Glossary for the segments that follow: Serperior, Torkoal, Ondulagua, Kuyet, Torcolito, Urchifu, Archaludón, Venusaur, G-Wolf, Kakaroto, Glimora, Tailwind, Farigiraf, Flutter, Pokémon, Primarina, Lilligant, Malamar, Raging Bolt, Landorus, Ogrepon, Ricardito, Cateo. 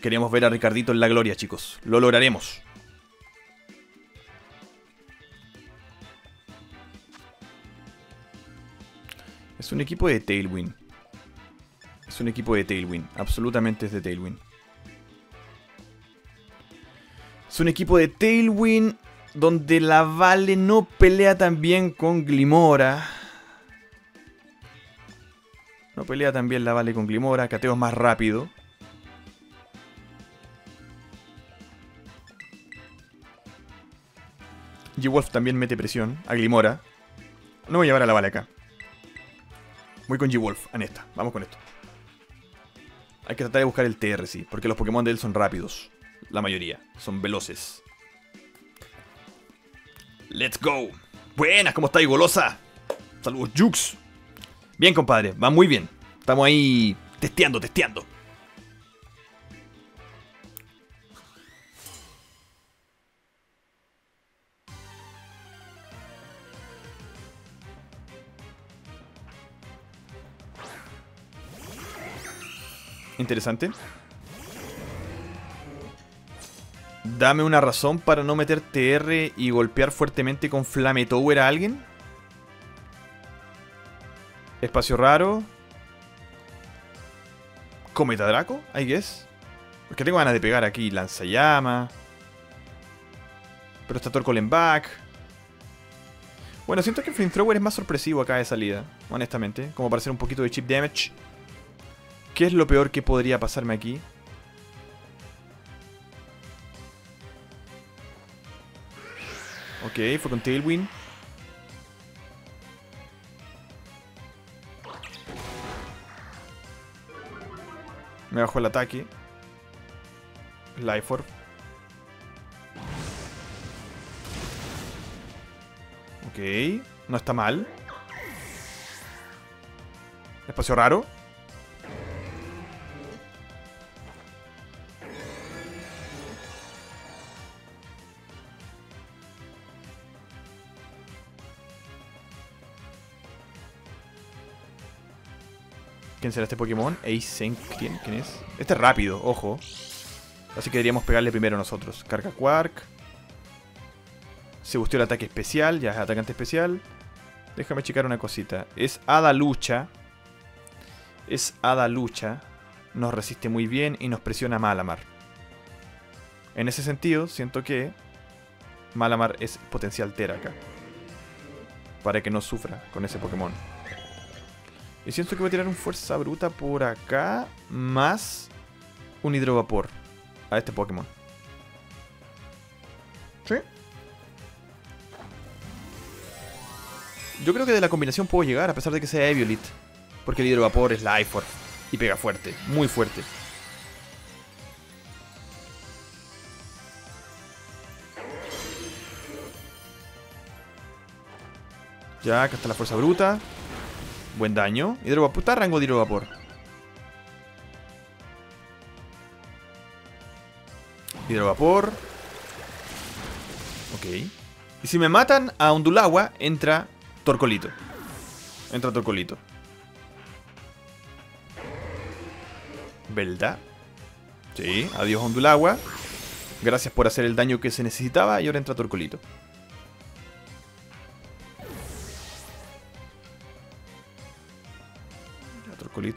Queríamos ver a Ricardito en la gloria, chicos. Lo lograremos. Es un equipo de Tailwind. Es un equipo de Tailwind. Absolutamente es de Tailwind. Es un equipo de Tailwind donde la Vale no pelea tan bien con Glimora. No pelea tan bien la Vale con Glimora. Cateo es más rápido. G-Wolf también mete presión a Glimora. No voy a llevar a la Vale acá. Voy con G-Wolf, en esta. Vamos con esto. Hay que tratar de buscar el TR, sí. Porque los Pokémon de él son rápidos. La mayoría. Son veloces. ¡Let's go! ¡Buenas! ¿Cómo estáis, golosa? ¡Saludos, Jux! Bien, compadre. Va muy bien. Estamos ahí testeando, testeando. Interesante. Dame una razón para no meter TR y golpear fuertemente con Flame Tower a alguien. Espacio raro. Cometa Draco, I guess. Porque tengo ganas de pegar aquí lanzallama. Pero está Torkoal en back. Bueno, siento que el Flamethrower es más sorpresivo acá de salida, honestamente. Como para hacer un poquito de chip damage. ¿Qué es lo peor que podría pasarme aquí? Ok, fue con Tailwind. Me bajó el ataque. Life Orb. Ok, no está mal. Espacio raro. ¿Quién será este Pokémon? Aizen, ¿quién es? Este es rápido, ojo. Así que deberíamos pegarle primero nosotros. Carga Quark. Se gustó el ataque especial. Ya es atacante especial. Déjame checar una cosita. Es Hada Lucha. Es Hada Lucha. Nos resiste muy bien y nos presiona Malamar. En ese sentido, siento que Malamar es potencial Tera acá. Para que no sufra con ese Pokémon. Y siento que voy a tirar un Fuerza Bruta por acá, más un Hidrovapor a este Pokémon. ¿Sí? Yo creo que de la combinación puedo llegar, a pesar de que sea Eviolite. Porque el Hidrovapor es la Ifor y pega fuerte, muy fuerte. Ya, acá está la Fuerza Bruta. Buen daño. Hidrovapor. Está rango de Hidrovapor. Hidrovapor. Ok. Y si me matan a Ondulagua, entra Torcolito. Entra Torcolito. ¿Verdad? Sí. Adiós, Ondulagua. Gracias por hacer el daño que se necesitaba. Y ahora entra Torcolito.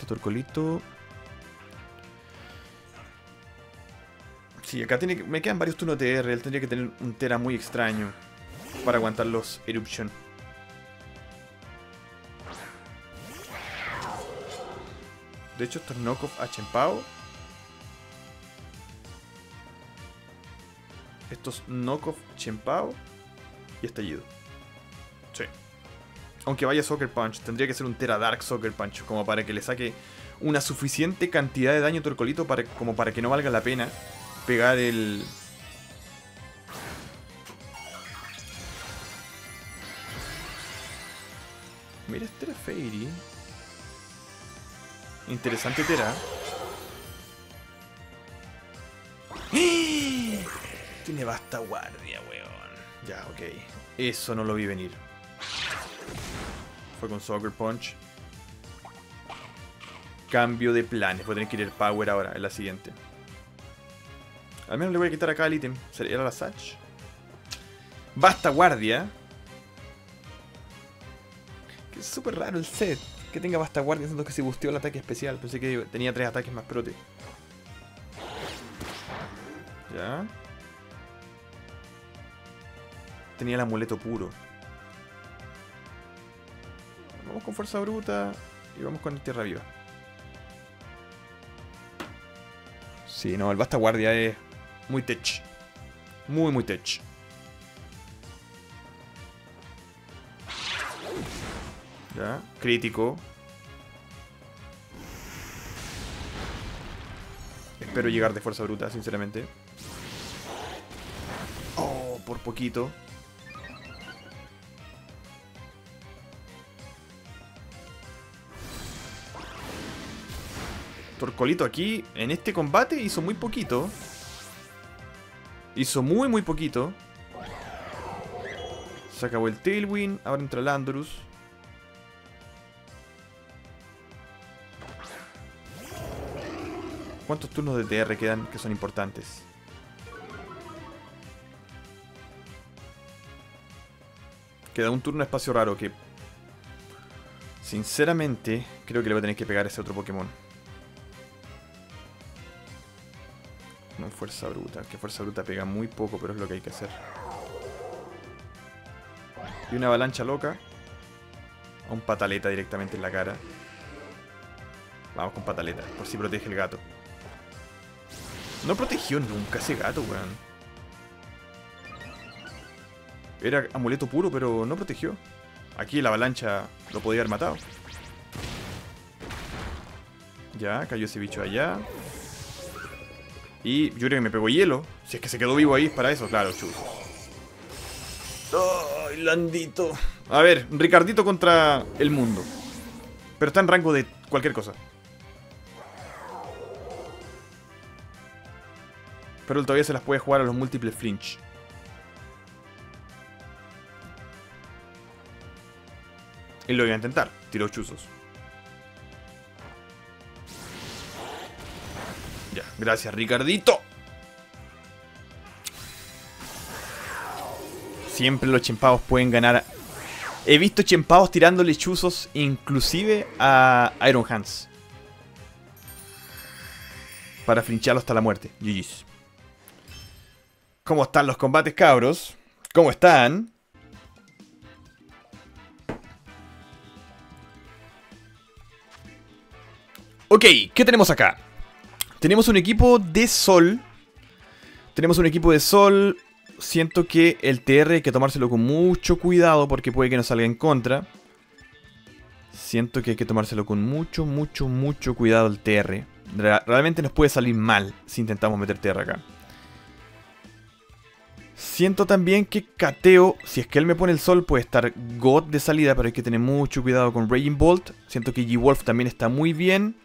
Torcolito. Sí, acá tiene que, me quedan varios turnos de TR. Él tendría que tener un Tera muy extraño para aguantar los Eruption. De hecho, estos knockoff a Chenpao. Estos knockoff Chenpao y estallido. Sí. Aunque vaya Soccer Punch, tendría que ser un Tera Dark Soccer Punch, como para que le saque una suficiente cantidad de daño a Torcolito para, como para que no valga la pena pegar el... Mira, este Tera Fairy. Interesante Tera. ¡Eh! Tiene Basta Guardia, weón. Ya, ok. Eso no lo vi venir. Fue con Soccer Punch. Cambio de planes. Voy a tener que ir el Power ahora, en la siguiente. Al menos le voy a quitar acá el ítem. ¿Era la Satch? Basta guardia. Que es súper raro el set. Que tenga basta guardia, siento que se busteó el ataque especial. Pensé que tenía 3 ataques más prote. Ya. Tenía el amuleto puro. Vamos con fuerza bruta. Y vamos con el tierra viva. Sí, no, el basta guardia es muy tech. Muy, muy tech. Ya, crítico. Espero llegar de fuerza bruta, sinceramente. Oh, por poquito. Torcolito aquí, en este combate, hizo muy poquito. Hizo muy, muy poquito. Se acabó el Tailwind. Ahora entra Landorus. ¿Cuántos turnos de TR quedan que son importantes? Queda un turno de espacio raro que... sinceramente, creo que le voy a tener que pegar a ese otro Pokémon. No, fuerza bruta, que fuerza bruta pega muy poco, pero es lo que hay que hacer. Y una avalancha loca. A un pataleta directamente en la cara. Vamos con pataleta, por si protege el gato. No protegió nunca ese gato, weón. Era amuleto puro, pero no protegió. Aquí la avalancha lo podía haber matado. Ya, cayó ese bicho allá. Y yo creo que me pegó hielo. Si es que se quedó vivo ahí, es para eso, claro, chulo. ¡Ay, Landito! A ver, Ricardito contra el mundo. Pero está en rango de cualquier cosa. Pero él todavía se las puede jugar a los múltiples flinch. Y lo voy a intentar. Tiro chuzos. Ya, gracias, Ricardito. Siempre los chimpaos pueden ganar. He visto chimpaos tirándole chuzos inclusive a Iron Hands. Para flincharlo hasta la muerte. GG's. ¿Cómo están los combates, cabros? ¿Cómo están? Ok, ¿qué tenemos acá? Tenemos un equipo de sol. Tenemos un equipo de sol. Siento que el TR hay que tomárselo con mucho cuidado porque puede que nos salga en contra. Siento que hay que tomárselo con mucho, mucho, mucho cuidado el TR. Realmente nos puede salir mal si intentamos meter TR acá. Siento también que Cateo, si es que él me pone el sol, puede estar God de salida. Pero hay que tener mucho cuidado con Raging Bolt. Siento que G-Wolf también está muy bien.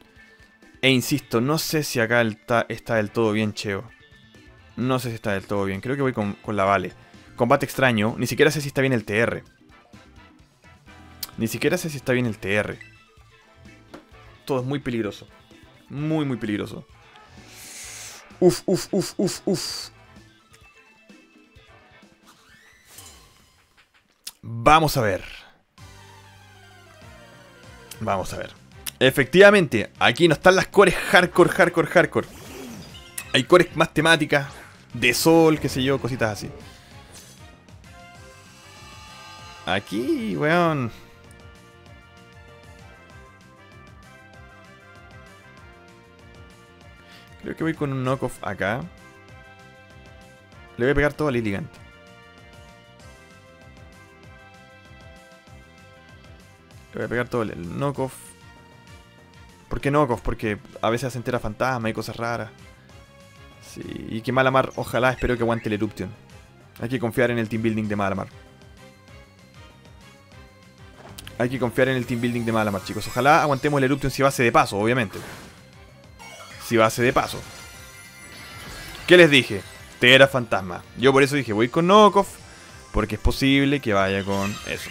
E insisto, no sé si acá está del todo bien Cheo. No sé si está del todo bien. Creo que voy con la Vale. Combate extraño. Ni siquiera sé si está bien el TR. Ni siquiera sé si está bien el TR. Todo es muy peligroso. Muy, muy peligroso. Uf, uf, uf, uf, uf. Vamos a ver. Vamos a ver. Efectivamente, aquí no están las cores hardcore, hardcore, hardcore. Hay cores más temáticas, de sol, qué sé yo, cositas así. Aquí, weón. Creo que voy con un knockoff acá. Le voy a pegar todo a Lilligant. Le voy a pegar todo el knockoff. ¿Por qué knockoff? Porque a veces se entera fantasma y cosas raras. Sí, y que Malamar, ojalá, espero que aguante el Eruption. Hay que confiar en el team building de Malamar. Hay que confiar en el team building de Malamar, chicos. Ojalá aguantemos el Eruption si va a ser de paso, obviamente. Si va a ser de paso. ¿Qué les dije? Te era fantasma. Yo por eso dije, voy con knockoff. Porque es posible que vaya con eso.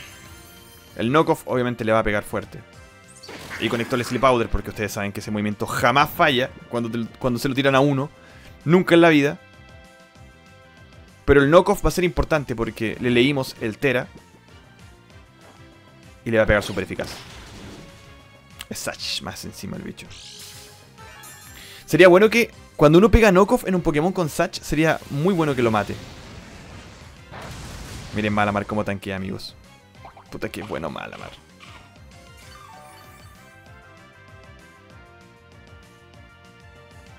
El knockoff obviamente le va a pegar fuerte. Y conectó el Sleep Powder porque ustedes saben que ese movimiento jamás falla cuando se lo tiran a uno. Nunca en la vida. Pero el knockoff va a ser importante porque le leímos el Tera. Y le va a pegar súper eficaz. Satch más encima el bicho. Sería bueno que cuando uno pega knockoff en un Pokémon con Satch, sería muy bueno que lo mate. Miren Malamar como tanquea, amigos. Puta que bueno Malamar.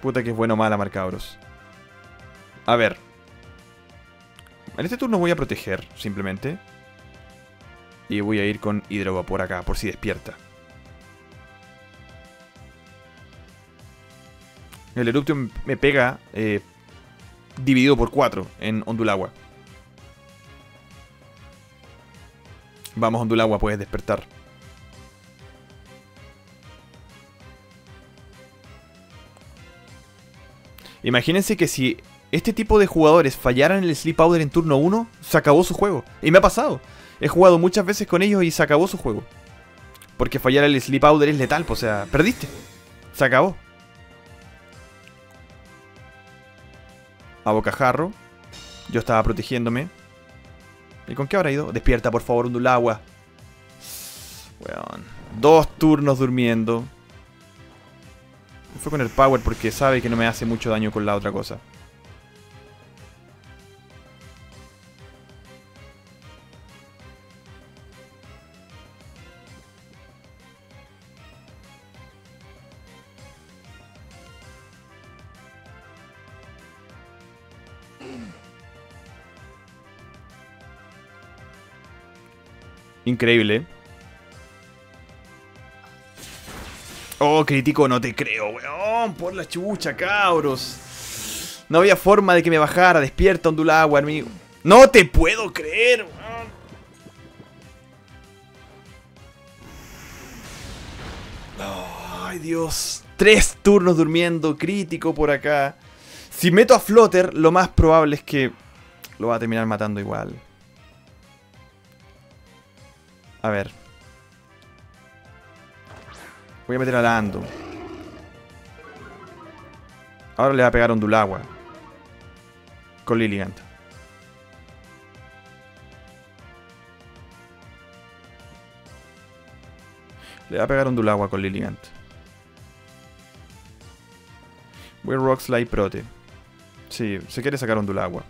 Puta que es bueno Malamar, cabros. A ver. En este turno voy a proteger, simplemente. Y voy a ir con Hidrovapor acá, por si despierta. El Eruption me pega dividido por 4 en Ondulagua. Vamos Ondulagua, puedes despertar. Imagínense que si este tipo de jugadores fallaran el Sleep Powder en turno 1, se acabó su juego. Y me ha pasado. He jugado muchas veces con ellos y se acabó su juego. Porque fallar el Sleep Powder es letal, o sea, perdiste. Se acabó. A bocajarro. Yo estaba protegiéndome. ¿Y con qué habrá ido? Despierta, por favor, Ondulagua. Weón. 2 turnos durmiendo. Fue con el Power porque sabe que no me hace mucho daño con la otra cosa. Increíble. Oh, crítico, no te creo, weón. Por la chucha, cabros. No había forma de que me bajara. Despierta, Ondulagua, amigo. No te puedo creer, weón. Oh, ay, Dios. 3 turnos durmiendo. Crítico por acá. Si meto a Flutter, lo más probable es que lo va a terminar matando igual. A ver. Voy a meter a Lando. Ahora le va a pegar a Ondulagua. Con Lilligant. Le va a pegar a Ondulagua con Lilligant. Voy a Rock Slide Prote. Sí, se quiere sacar a Ondulagua.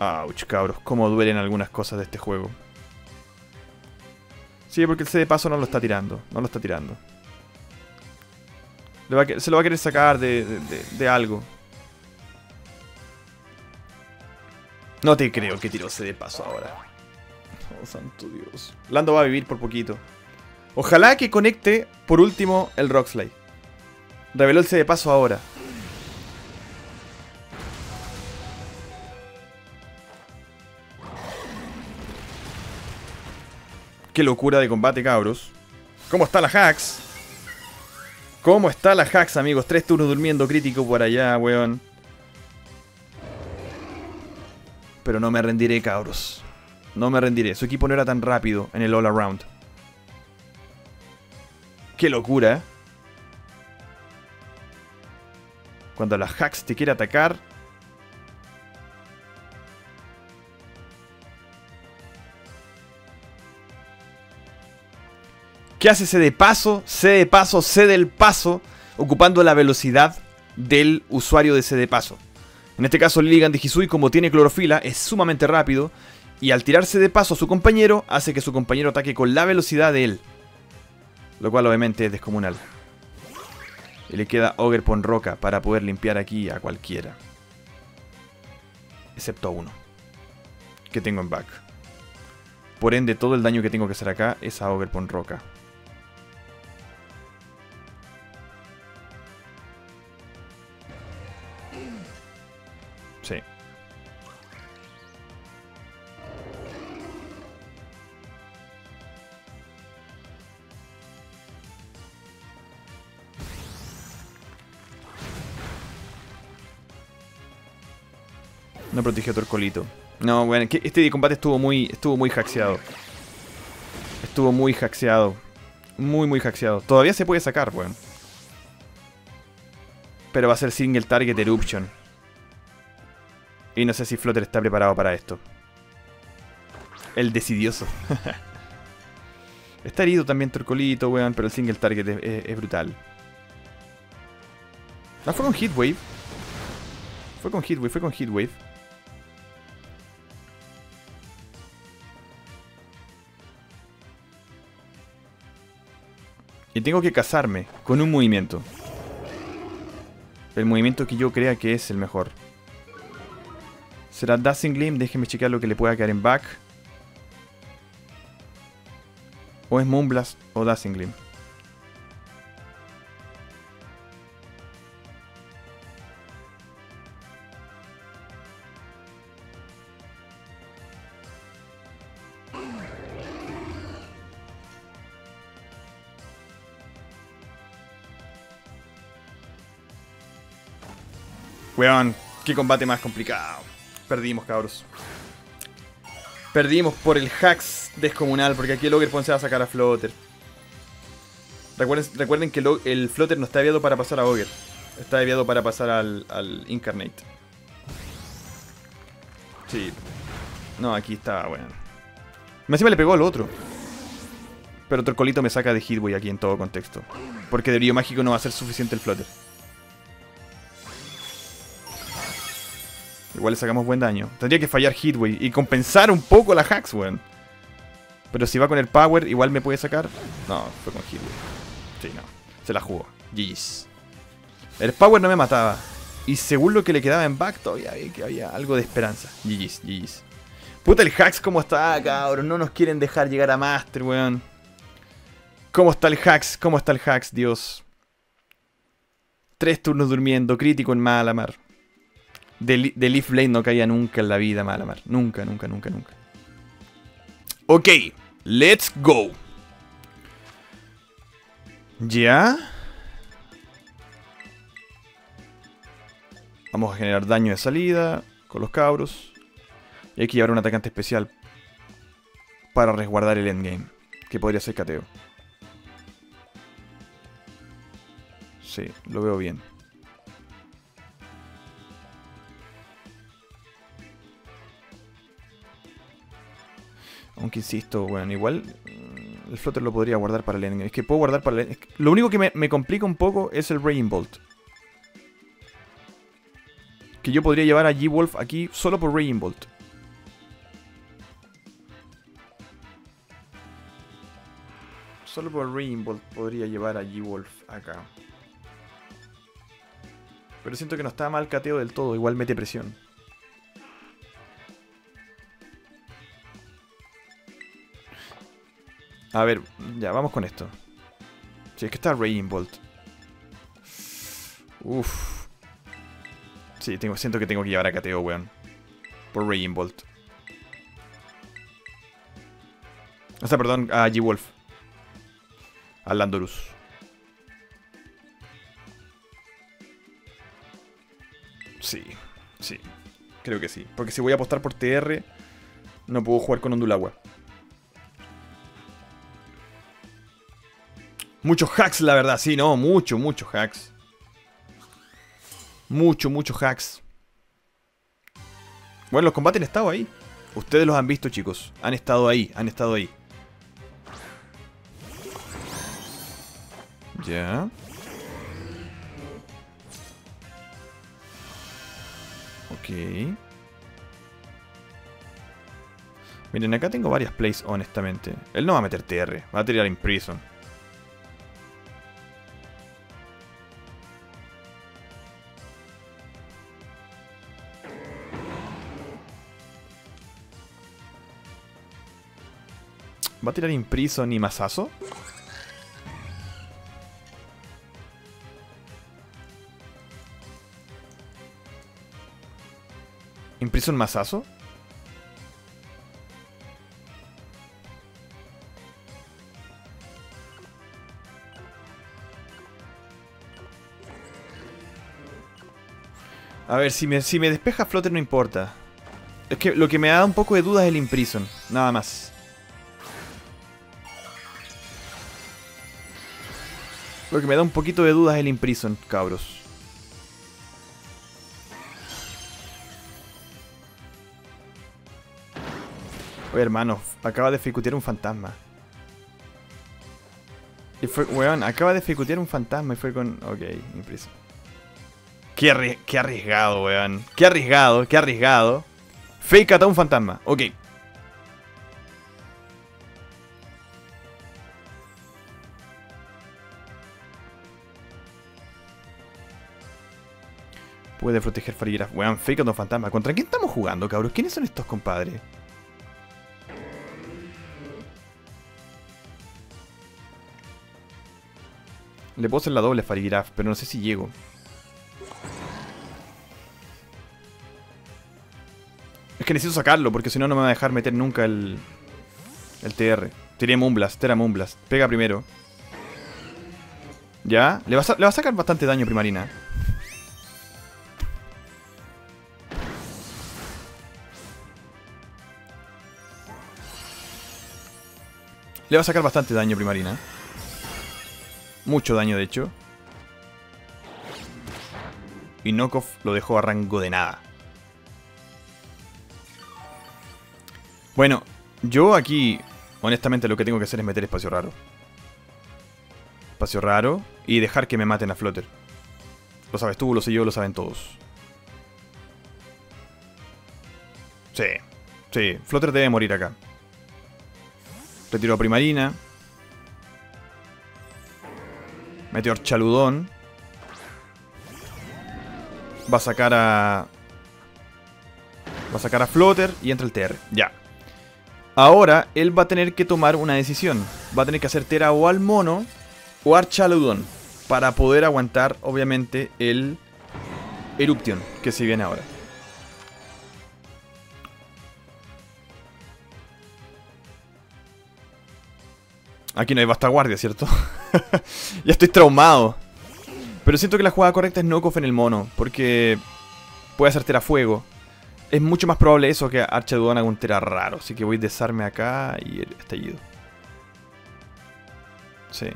Ouch, cabros. Cómo duelen algunas cosas de este juego. Sí, porque el C de paso no lo está tirando. No lo está tirando. Se lo va a querer sacar de algo. No te creo que tiró C de paso ahora. Oh, santo Dios. Lando va a vivir por poquito. Ojalá que conecte por último el Rockslide. Reveló el C de paso ahora. Qué locura de combate, cabros. ¿Cómo está la Hax? ¿Cómo está la Hax, amigos? 3 turnos durmiendo, crítico por allá, weón. Pero no me rendiré, cabros. No me rendiré. Su equipo no era tan rápido en el all around. Qué locura. Cuando la Hax te quiere atacar. ¿Qué hace C de paso? C de paso, C del paso, ocupando la velocidad del usuario de C de paso. En este caso Lilligant de Hisui, como tiene clorofila, es sumamente rápido. Y al tirarse de paso a su compañero, hace que su compañero ataque con la velocidad de él. Lo cual obviamente es descomunal. Y le queda Ogrepon Roca para poder limpiar aquí a cualquiera. Excepto a uno. Que tengo en back. Por ende, todo el daño que tengo que hacer acá es a Ogrepon Roca. No protege a Torcolito. No, bueno, este combate estuvo muy hackeado. Estuvo muy hackeado. Muy hackeado. Todavía se puede sacar, bueno. Pero va a ser single target eruption. Y no sé si Flutter está preparado para esto. El decidioso. Está herido también Torcolito, weón, pero el single target es brutal. No fue con Heatwave. Fue con Heatwave. Y tengo que casarme con un movimiento. El movimiento que yo crea que es el mejor. Será Dazzling Gleam. Déjenme checar lo que le pueda quedar en back. O es Moonblast o Dazzling Gleam. Weón, qué combate más complicado. Perdimos, cabros. Perdimos por el hacks descomunal, porque aquí el Ogrepon se va a sacar a Flutter. Recuerden que el Flutter no está deviado para pasar a Ogre. Está deviado para pasar al Incarnate. Sí. No, aquí está, bueno. Me encima le pegó al otro. Pero Torcolito me saca de Hitboy aquí en todo contexto. Porque de brillo mágico no va a ser suficiente el Flutter. Igual le sacamos buen daño. Tendría que fallar Hitway y compensar un poco la hacks, weón. Pero si va con el power, igual me puede sacar. No, fue con Hitway. Sí, no. Se la jugó. GG's. El power no me mataba. Y según lo que le quedaba en back, todavía había algo de esperanza. GG's, GG's. Puta, el hacks cómo está, cabrón. No nos quieren dejar llegar a Master, weón. ¿Cómo está el hacks? ¿Cómo está el hacks, Dios? 3 turnos durmiendo. Crítico en Malamar. De Leaf Blade no caía nunca en la vida, Malamar. Nunca, nunca, nunca, nunca. Ok, let's go. Ya. Vamos a generar daño de salida con los cabros. Y hay que llevar un atacante especial para resguardar el endgame, que podría ser Cateo. Sí, lo veo bien. Aunque insisto, bueno, igual el Flutter lo podría guardar para el endgame. Es que puedo guardar para el endgame. Es que lo único que me complica un poco es el Raging Bolt. Que yo podría llevar a G-Wolf aquí solo por Raging Bolt. Solo por Raging Bolt podría llevar a G-Wolf acá. Pero siento que no está mal Cateo del todo. Igual mete presión. A ver, ya, vamos con esto. Si es que está Raging Bolt. Uff. Sí, siento que tengo que llevar a Cateo, weón. Por Raging Bolt. O sea, perdón, a G-Wolf. Al Landorus. Sí, sí. Creo que sí. Porque si voy a apostar por TR, no puedo jugar con Ondulagua. Muchos hacks, la verdad. Sí, no, muchos hacks. Muchos hacks. Bueno, los combates han estado ahí. Ustedes los han visto, chicos. Han estado ahí, Ya. Ok. Miren, acá tengo varias plays, honestamente. Él no va a meter TR. Va a tirar Imprison. ¿Va a tirar Imprison y Masazo? ¿Imprison Masazo? A ver, si me despeja Flutter no importa. Es que lo que me da un poco de duda es el Imprison, nada más. Lo que me da un poquito de dudas es el Imprison, cabros. Oye, hermano, acaba de dificultar un fantasma. Y fue, weón, acaba de dificultar un fantasma y fue con... Ok, impreso. Qué arriesgado, weón. Qué arriesgado. Fake ata un fantasma. Ok. Puede proteger Farigiraf. Weón, fake ata un fantasma. ¿Contra quién estamos jugando, cabros? ¿Quiénes son estos compadres? Le puedo hacer la doble a Farigiraf, pero no sé si llego. Es que necesito sacarlo, porque si no, no me va a dejar meter nunca el TR. Tiré Moonblast, Tera Moonblast. Pega primero. Ya. Le va a sacar bastante daño Primarina. Le va a sacar bastante daño Primarina. Mucho daño, de hecho. Y Nokov lo dejó a rango de nada. Bueno, yo aquí, honestamente, lo que tengo que hacer es meter espacio raro. Espacio raro y dejar que me maten a Flutter. Lo sabes tú, lo sé yo, lo saben todos. Sí, sí, Flutter debe morir acá. Retiro a Primarina. Metió a Archaludón. Va a sacar a... Va a sacar a Flutter y entra el TR. Ya. Ahora, él va a tener que tomar una decisión. Va a tener que hacer Tera o al mono o a Archaludón. Para poder aguantar, obviamente, el Eruption que se viene ahora. Aquí no hay bastaguardia, ¿cierto? Ya estoy traumado. Pero siento que la jugada correcta es Nokov en el mono. Porque puede hacer Tera fuego. Es mucho más probable eso que Archaludón haga un Tera raro. Así que voy a desarme acá y el estallido. Sí.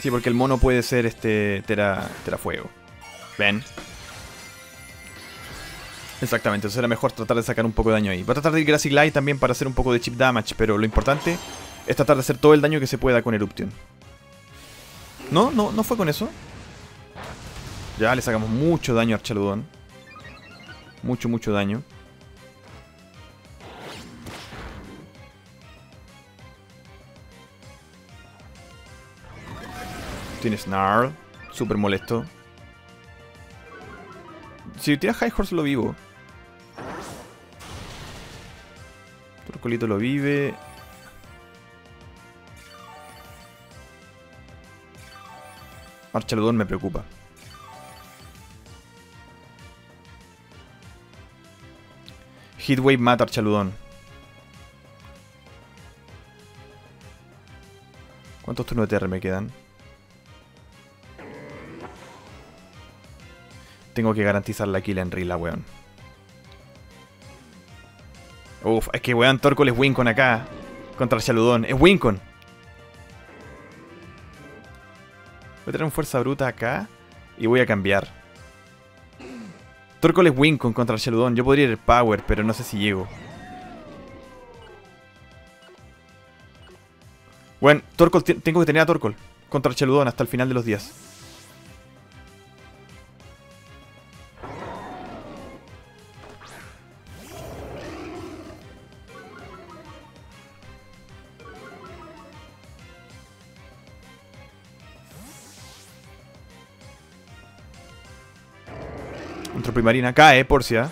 Sí, porque el mono puede ser este Tera fuego. ¿Ven? Exactamente, entonces era mejor tratar de sacar un poco de daño ahí. Va a tratar de ir Grassy Glide también para hacer un poco de chip damage. Pero lo importante es tratar de hacer todo el daño que se pueda con Eruption. No fue con eso. Ya, le sacamos mucho daño a Archaludón. Mucho daño. Tiene Snarl. Súper molesto. Si tira High Horse lo vivo. Torcolito lo vive. Archaludón me preocupa. Heatwave mata a Archaludón. ¿Cuántos turnos de TR me quedan? Tengo que garantizar la kill en Rila, weón. Uf, es que weón, Torkoal es Wincon acá. Contra Archaludón. Es Wincon. Voy a traer un Fuerza Bruta acá. Y voy a cambiar. Torkoal es Wincon contra Archaludón. Yo podría ir el Power, pero no sé si llego. Bueno, Torkoal, tengo que tener a Torkoal contra Archaludón hasta el final de los días. Nuestro Primarina cae, Porcia.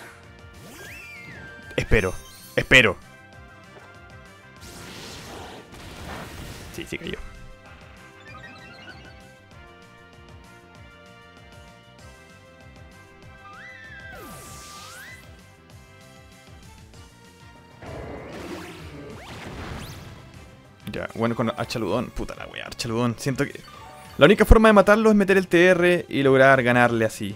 Espero. Sí, cayó. Ya, bueno, con Archaludón. Puta la wea, Archaludón. Siento que... La única forma de matarlo es meter el TR y lograr ganarle así.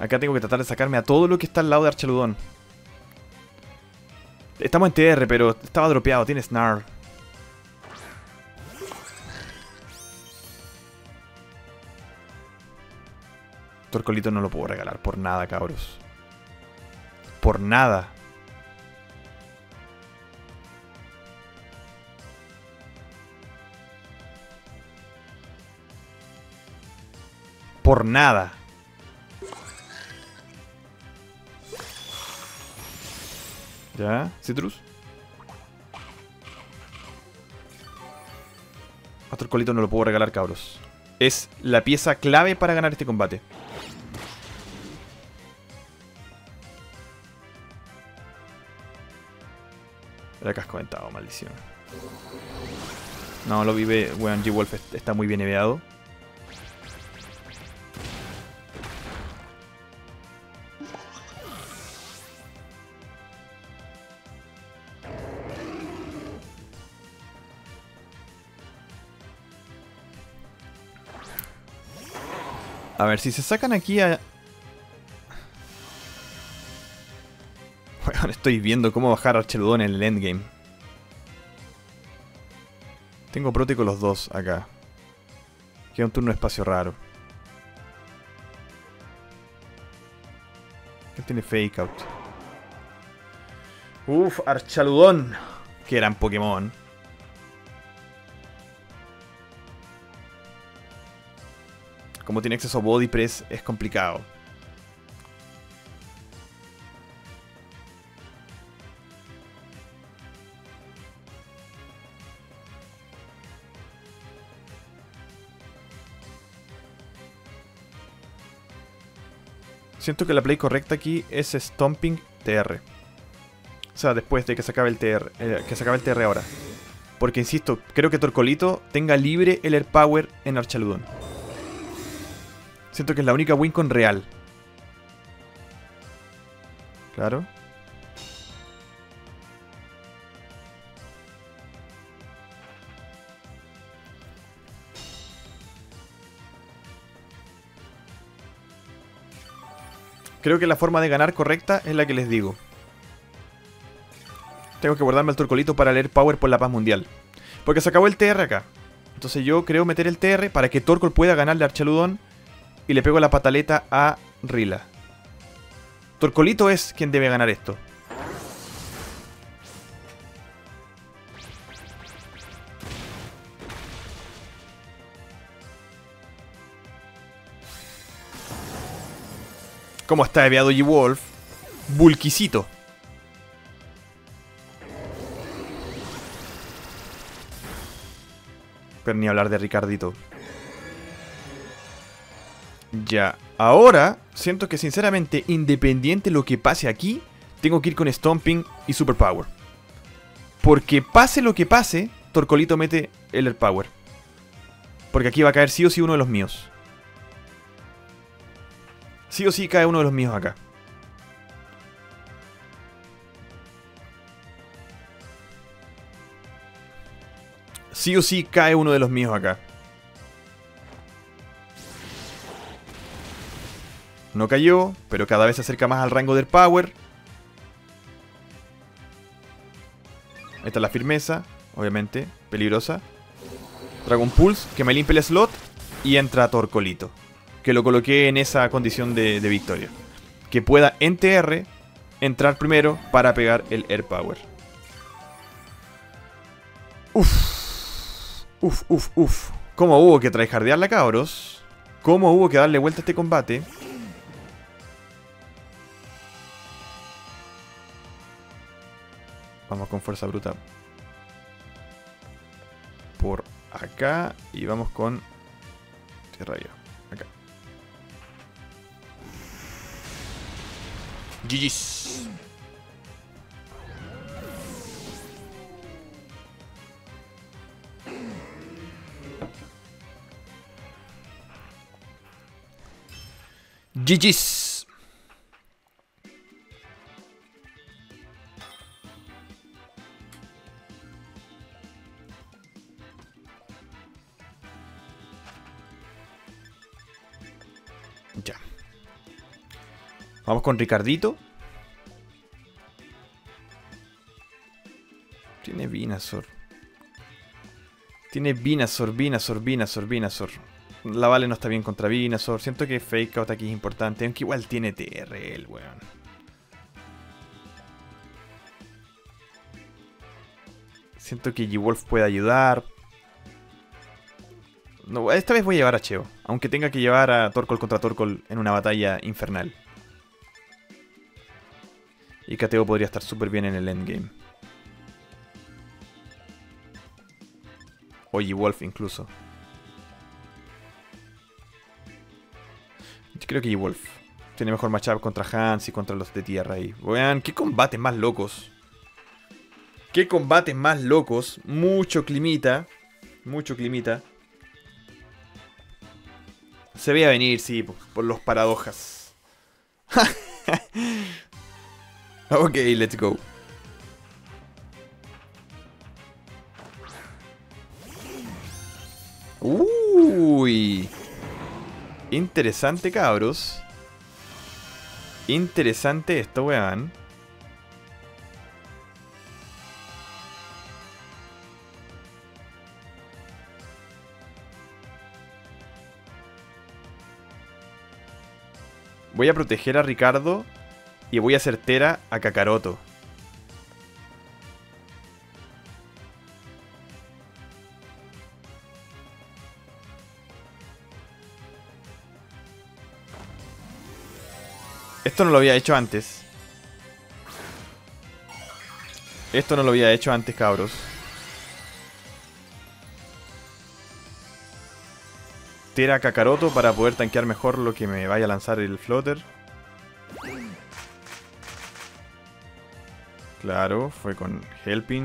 Acá tengo que tratar de sacarme a todo lo que está al lado de Archaludón. Estamos en TR, pero estaba dropeado. Tiene Snarl. Torcolito no lo puedo regalar por nada, cabros. por nada. Por nada. ¿Ya? ¿Citrus? A Torcolito no lo puedo regalar, cabros. Es la pieza clave para ganar este combate. Era casco aventado, maldición. No, lo vive. Bueno, G-Wolf está muy bien eveado. A ver, si se sacan aquí a... Bueno, estoy viendo cómo bajar a Archaludón en el endgame. Tengo prote con los dos acá. Queda un turno de espacio raro. Él tiene fake out. Uf, Archaludón. Qué gran Pokémon. Como tiene acceso a Body Press, es complicado. Siento que la play correcta aquí es Stomping TR. O sea, después de que se acabe el TR, ahora. Porque, insisto, creo que Torcolito tenga libre el Air Power en Archaludón. Siento que es la única win con real. Claro. Creo que la forma de ganar correcta es la que les digo. Tengo que guardarme el Torcolito para leer Power por la paz mundial. Porque se acabó el TR acá. Entonces yo creo meter el TR para que Torkoal pueda ganarle a Archaludón. Y le pego la pataleta a Rila. Torcolito es quien debe ganar esto. ¿Cómo está eviado G-Wolf? Bulquisito. Pero ni hablar de Ricardito. Ya, ahora siento que sinceramente, independiente de lo que pase aquí, tengo que ir con Stomping y Super Power. Porque pase lo que pase, Torcolito mete el Air Power. Porque aquí va a caer sí o sí uno de los míos. Sí o sí cae uno de los míos acá. Sí o sí cae uno de los míos acá. No cayó, pero cada vez se acerca más al rango del power. Esta es la firmeza, obviamente, peligrosa. Dragon Pulse, que me limpie el slot. Y entra Torcolito, que lo coloqué en esa condición de victoria. Que pueda en TR entrar primero para pegar el Air Power. Uff, uff, uf, uff. ¿Cómo hubo que tryhardearla, cabros? ¿Cómo hubo que darle vuelta a este combate? Vamos con fuerza bruta por acá y vamos con Serperior acá. GG's. GG's. Vamos con Ricardito. Tiene Venusaur. Tiene Venusaur. La Vale no está bien contra Venusaur. Siento que Fake Out aquí es importante. Aunque igual tiene TR el weón. Siento que G-Wolf puede ayudar. No, esta vez voy a llevar a Cheo, aunque tenga que llevar a Torkoal contra Torkoal en una batalla infernal. Y Cateo podría estar súper bien en el endgame. O G-Wolf incluso. Yo creo que G-Wolf tiene mejor matchup contra Hans y contra los de tierra ahí. Vean, qué combates más locos. Qué combates más locos. Mucho climita. Mucho climita. Se veía venir, sí, por los paradojas. Ok, let's go. Uy. Interesante, cabros. Interesante esto, weón. Voy a proteger a Ricardo y voy a certera a Kakaroto. Esto no lo había hecho antes. Esto no lo había hecho antes, cabros. Tira a Kakaroto para poder tanquear mejor lo que me vaya a lanzar el Flutter. Claro, fue con Helping.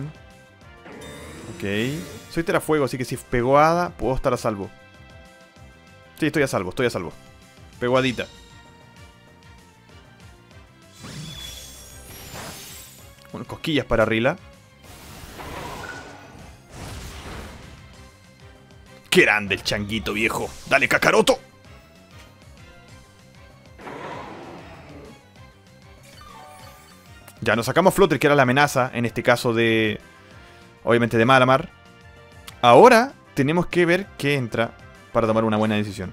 Ok. Soy terafuego, así que si pegó a Hada, puedo estar a salvo. Sí, estoy a salvo, estoy a salvo. Peguadita. Bueno, cosquillas para Rila. ¡Qué grande el changuito, viejo! ¡Dale, Kakaroto! Ya, nos sacamos Flutter, que era la amenaza, en este caso de... obviamente de Malamar. Ahora tenemos que ver qué entra para tomar una buena decisión.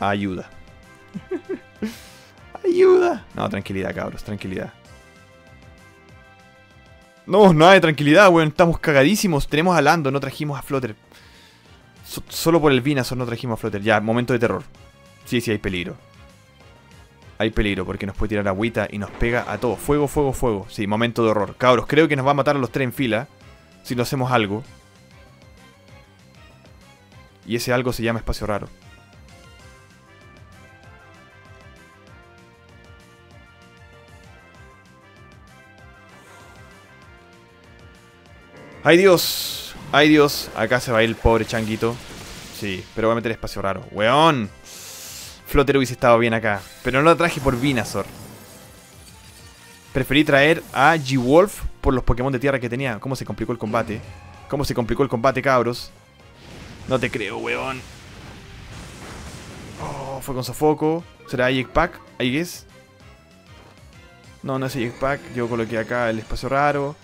Ayuda. ¡Ayuda! No, tranquilidad, cabros, tranquilidad. No, nada de tranquilidad, weón. Estamos cagadísimos. Tenemos a Lando, no trajimos a Flutter. Solo por el Venusaur no trajimos a Flutter. Ya, momento de terror. Sí, sí, hay peligro. Hay peligro porque nos puede tirar agüita y nos pega a todos. Fuego, fuego, fuego. Sí, momento de horror. Cabros, creo que nos va a matar a los tres en fila si no hacemos algo. Y ese algo se llama espacio raro. ¡Ay, Dios! ¡Ay, Dios! Acá se va a ir el pobre changuito. Sí, pero voy a meter espacio raro. ¡Weón! Flutter hubiese estado bien acá. Pero no lo traje por Venusaur. Preferí traer a G-Wolf por los Pokémon de tierra que tenía. ¿Cómo se complicó el combate? ¿Cómo se complicó el combate, cabros? No te creo, weón. Oh, fue con sofoco. ¿Será Egg Pack? I guess. No, no es Egg Pack. Yo coloqué acá el espacio raro.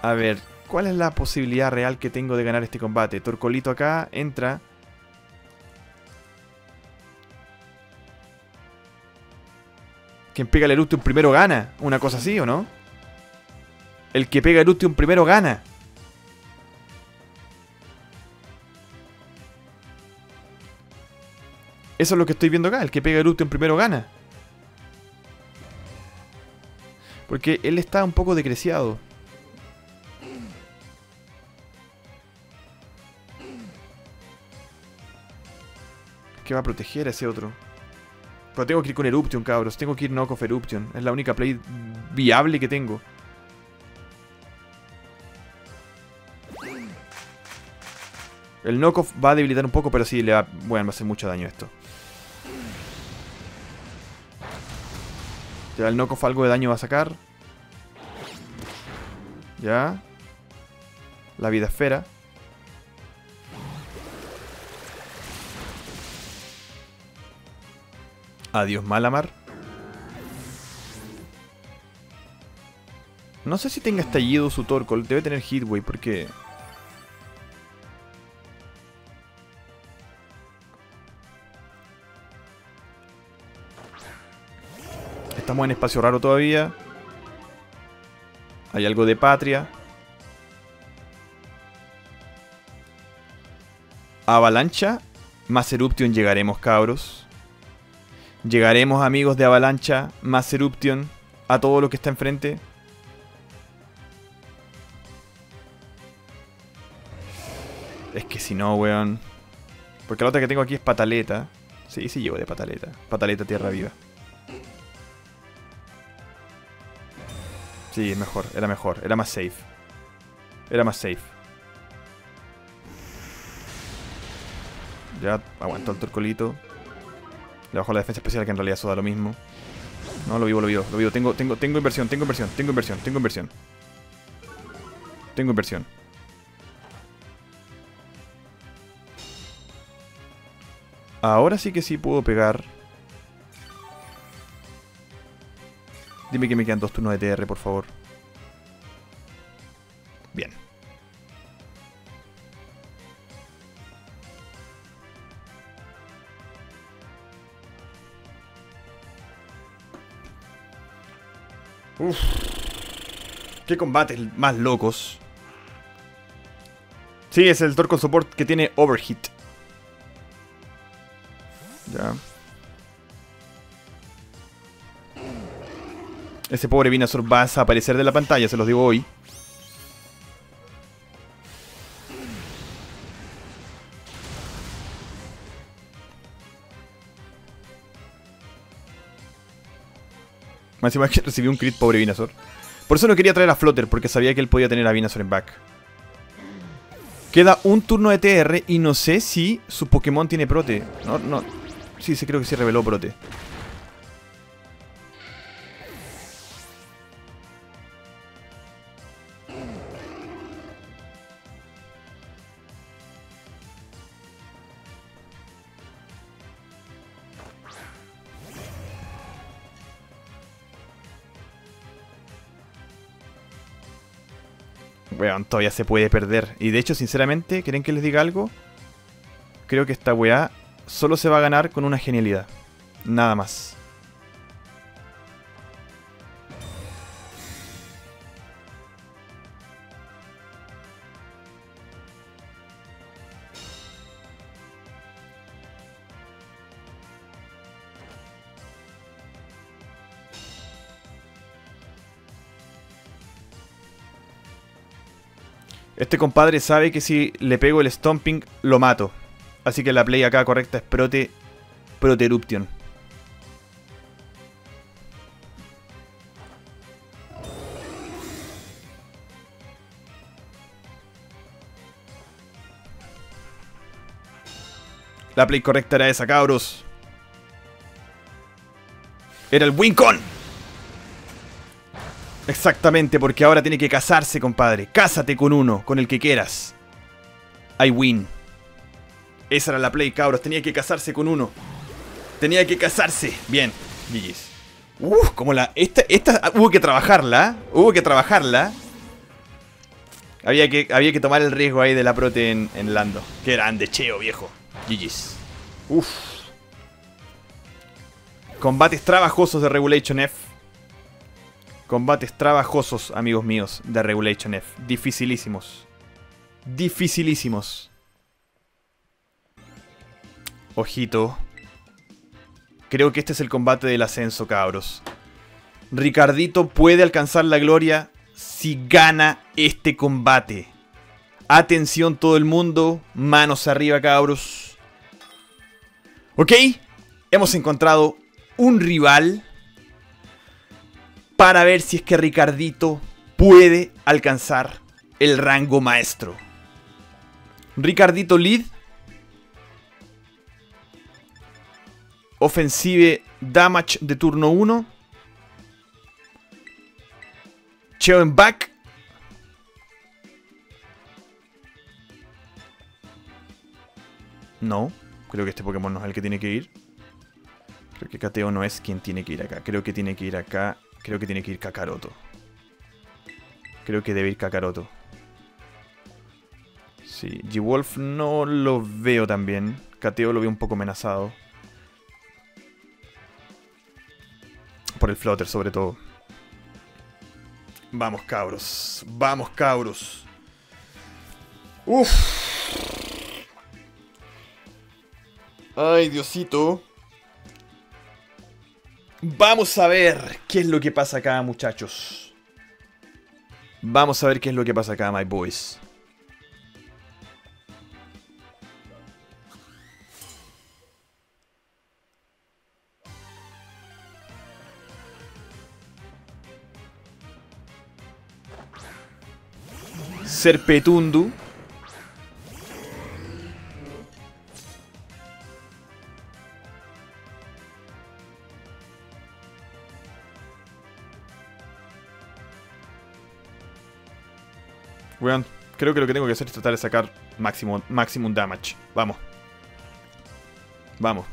A ver, ¿cuál es la posibilidad real que tengo de ganar este combate? Torcolito acá, entra. Quien pega el Eruption primero gana. Una cosa así, ¿o no? El que pega el Eruption primero gana. Eso es lo que estoy viendo acá. El que pega el Eruption primero gana. Porque él está un poco decreciado. Que va a proteger a ese otro. Pero tengo que ir con Eruption, cabros. Tengo que ir knock off Eruption. Es la única play viable que tengo. El knock off va a debilitar un poco, pero sí, le va, bueno, va a hacer mucho daño esto. Ya, el knock off algo de daño va a sacar. Ya. La vida esfera. Adiós, Malamar. No sé si tenga estallido su Torkoal. Debe tener Hitway porque... Estamos en espacio raro todavía. Hay algo de patria. Avalancha. Más Eruption llegaremos, cabros. Llegaremos, amigos de Avalancha. Más Eruption. A todo lo que está enfrente. Es que si no, weón. Porque la otra que tengo aquí es pataleta. Sí, sí llevo de pataleta. Pataleta tierra viva. Sí, es mejor. Era más safe. Ya aguantó el Torcolito. Le bajó la defensa especial, que en realidad eso da lo mismo. No, lo vivo. Tengo inversión. Ahora sí que sí puedo pegar. Dime que me quedan 2 turnos de TR, por favor. Bien. Uff. Qué combates más locos. Sí, es el Torkoal Support que tiene Overheat. Ya. Ese pobre Venusaur va a desaparecer de la pantalla, se los digo hoy. Más encima que recibió un crit, pobre Venusaur. Por eso no quería traer a Flutter, porque sabía que él podía tener a Venusaur en back. Queda un turno de TR y no sé si su Pokémon tiene prote. No. Sí, creo que sí reveló prote. Weón, todavía se puede perder. Y de hecho, sinceramente, ¿quieren que les diga algo? Creo que esta weá solo se va a ganar con una genialidad. Nada más. Este compadre sabe que si le pego el Stomping, lo mato. Así que la play acá correcta es Prote Eruption. La play correcta era esa, cabros. Era el Wincon. Exactamente, porque ahora tiene que casarse, compadre. Cásate con uno, con el que quieras. I win. Esa era la play, cabros. Tenía que casarse con uno. Bien, GG's. Como la... Esta hubo que trabajarla. Había que tomar el riesgo ahí de la prote en Lando. Qué grande, Cheo, viejo. GG's. Combates trabajosos de Regulation F. Combates trabajosos, amigos míos, de Regulation F. Dificilísimos. Ojito. Creo que este es el combate del ascenso, cabros. Ricardito puede alcanzar la gloria si gana este combate. Atención todo el mundo. Manos arriba, cabros. Ok. Hemos encontrado un rival para ver si es que Ricardito puede alcanzar el rango maestro. Ricardito lead. Offensive damage de turno 1. Cheo en back. No, creo que este Pokémon no es el que tiene que ir. Creo que Cateo no es quien tiene que ir acá. Creo que tiene que ir acá. Creo que tiene que ir Kakaroto. Creo que debe ir Kakaroto. Sí, G-Wolf no lo veo tan bien. Cateo lo veo un poco amenazado. por el Flutter sobre todo. Vamos, cabros. Vamos, cabros. Uf. Ay, Diosito. Vamos a ver qué es lo que pasa acá, muchachos. Vamos a ver qué es lo que pasa acá, my boys. Serpetundu. Weón, creo que lo que tengo que hacer es tratar de sacar maximum damage. Vamos. Vamos.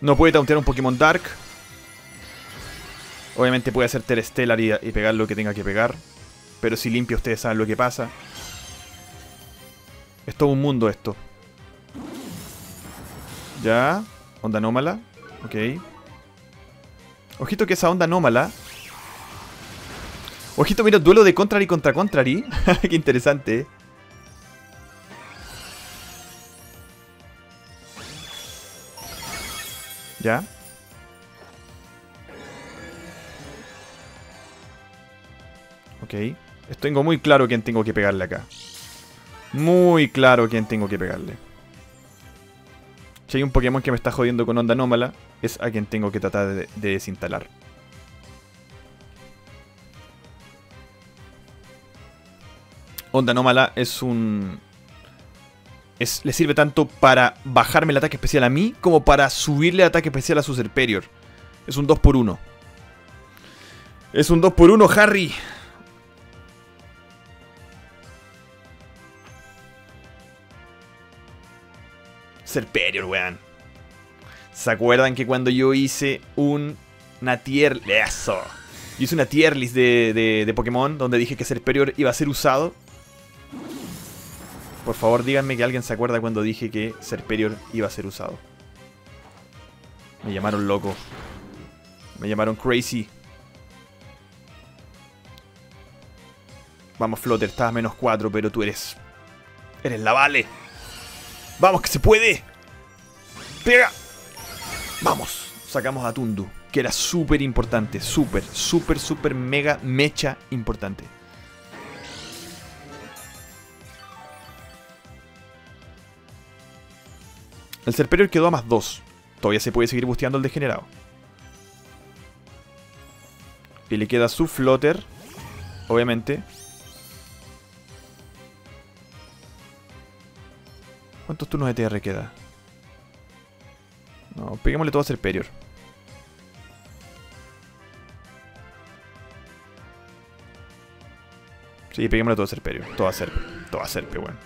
No puede tauntear un Pokémon Dark. Obviamente puede hacer Terestelar y pegar lo que tenga que pegar. Pero si limpia, ustedes saben lo que pasa. Es todo un mundo esto. Ya. Onda anómala. Ok. Ojito que esa onda anómala. Ojito, mira, duelo de Contrary contra Contrary. Qué interesante, ¿eh? Ya. Ok, tengo muy claro quién tengo que pegarle acá. Muy claro quién tengo que pegarle. Si hay un Pokémon que me está jodiendo con onda anómala, es a quien tengo que tratar de desinstalar. Onda anómala es un... le sirve tanto para bajarme el ataque especial a mí, como para subirle el ataque especial a su Serperior. Es un 2x1. Es un 2x1, Harry. Serperior, weón. ¿Se acuerdan que cuando yo hice una tier list? ¡Eso! Yo hice una tier list de Pokémon donde dije que Serperior iba a ser usado. Por favor, díganme que alguien se acuerda cuando dije que Serperior iba a ser usado. Me llamaron loco. Me llamaron crazy. Vamos, Flutter, estás a -4, pero tú eres... eres la Vale. ¡Vamos, que se puede! ¡Pega! ¡Vamos! Sacamos a Tundu, que era súper importante. Súper, súper, súper, mega, mecha importante. El Serperior quedó a +2. Todavía se puede seguir busteando el degenerado. Y le queda su Flutter, obviamente. ¿Cuántos turnos de TR queda? No, peguémosle todo a Serperior. Sí, peguémosle todo a Serperior. Todo a Serpe. Todo a Serpe, weón. Bueno.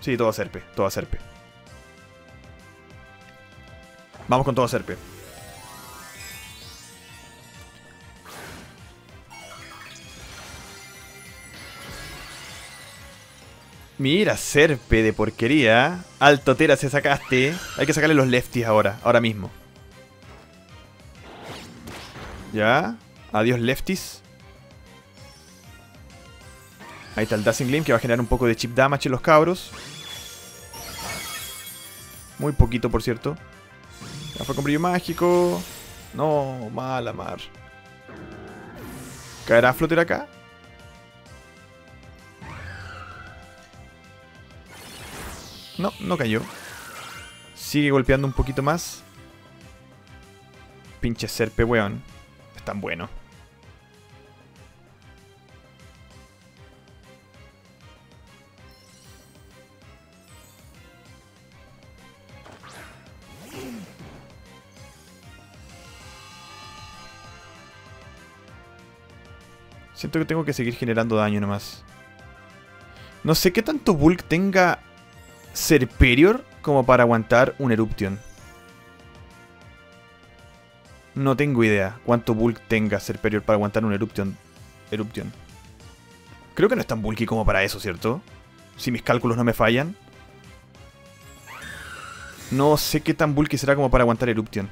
Sí, todo a Serpe. Todo a Serpe. Vamos con todo a Serpe. Mira, Serpe de porquería. Alto Tera se sacaste. Hay que sacarle los lefties ahora. Ahora mismo. Ya. Adiós, lefties. Ahí está el Dazzling Gleam, que va a generar un poco de chip damage en los cabros. Muy poquito, por cierto. Ya fue con brillo mágico. No, Malamar. ¿Caerá Flutter acá? No, no cayó. Sigue golpeando un poquito más. Pinche Serpe, weón. Es tan bueno. Siento que tengo que seguir generando daño nomás. No sé qué tanto bulk tenga... Serperior como para aguantar un Eruption. No tengo idea cuánto bulk tenga Serperior para aguantar un Eruption. Creo que no es tan bulky como para eso, ¿cierto? Si mis cálculos no me fallan. No sé qué tan bulky será como para aguantar Eruption.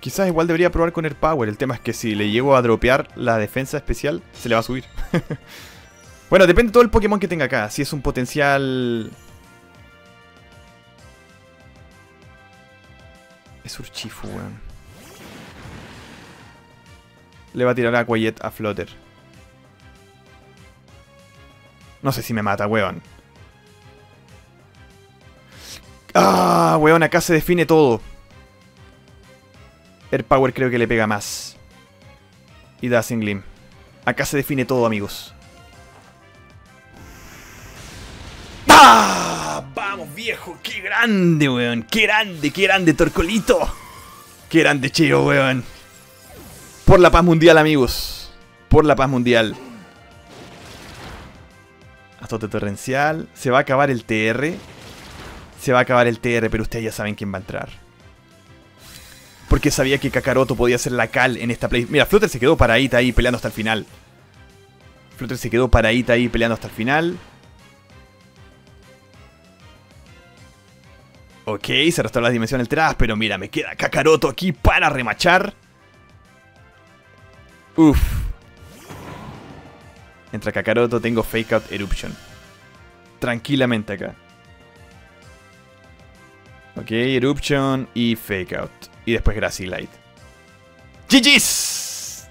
Quizás igual debería probar con Air Power. El tema es que si le llego a dropear la defensa especial, se le va a subir. Bueno, depende de todo el Pokémon que tenga acá. Si es un potencial... es Urchifu, weón. Le va a tirar a Kuyet a Flutter. No sé si me mata, weón. ¡Ah, weón! Acá se define todo. Air Power creo que le pega más. Y Dazzling Gleam. Acá se define todo, amigos. ¡Ah! ¡Vamos, viejo! ¡Qué grande, weón! ¡Qué grande! ¡Qué grande, Torcolito! ¡Qué grande, Chiro, weón! Por la paz mundial, amigos. Por la paz mundial. Azote torrencial. Se va a acabar el TR. Se va a acabar el TR, pero ustedes ya saben quién va a entrar. Porque sabía que Kakaroto podía hacer la cal en esta play. Mira, Flutter se quedó paradita ahí peleando hasta el final. Flutter se quedó paradita ahí peleando hasta el final. Ok, se restauró las dimensiones alteradas. Pero mira, me queda Kakaroto aquí para remachar. Uf. Entra Kakaroto, tengo Fake Out Eruption. Tranquilamente acá. Ok, Eruption y Fake Out. Y después Graciglide. ¡GG's!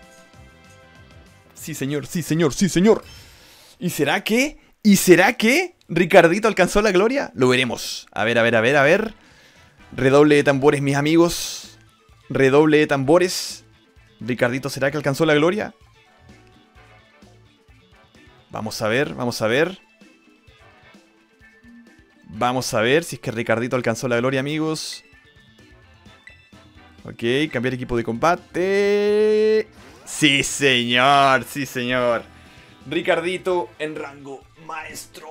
Sí, señor, sí, señor, sí, señor. ¿Y será que? ¿Y será que Ricardito alcanzó la gloria? Lo veremos. A ver, a ver, a ver, a ver. Redoble de tambores, mis amigos. Redoble de tambores. Ricardito, ¿será que alcanzó la gloria? Vamos a ver, vamos a ver. Vamos a ver si es que Ricardito alcanzó la gloria, amigos. Ok, cambiar equipo de combate. ¡Sí, señor! ¡Sí, señor! Ricardito en rango maestro.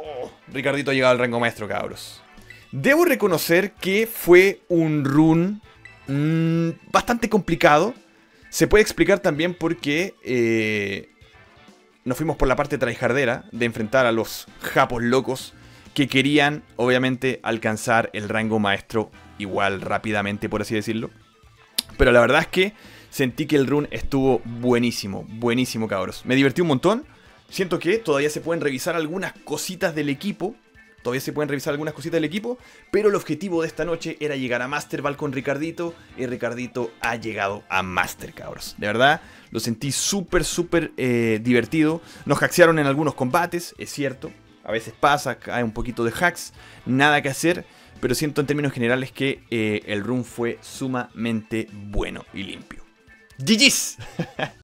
Ricardito ha llegado al rango maestro, cabros. Debo reconocer que fue un run bastante complicado. Se puede explicar también porque nos fuimos por la parte tryhardera de enfrentar a los japos locos que querían, obviamente, alcanzar el rango maestro igual rápidamente, por así decirlo. Pero la verdad es que sentí que el run estuvo buenísimo, buenísimo, cabros. Me divertí un montón. Siento que todavía se pueden revisar algunas cositas del equipo. Todavía se pueden revisar algunas cositas del equipo. Pero el objetivo de esta noche era llegar a Master Ball con Ricardito. Y Ricardito ha llegado a Master, cabros. De verdad, lo sentí súper, súper divertido. Nos hackearon en algunos combates, es cierto. A veces pasa, hay un poquito de hacks. Nada que hacer. Pero siento en términos generales que el run fue sumamente bueno y limpio. ¡GG's!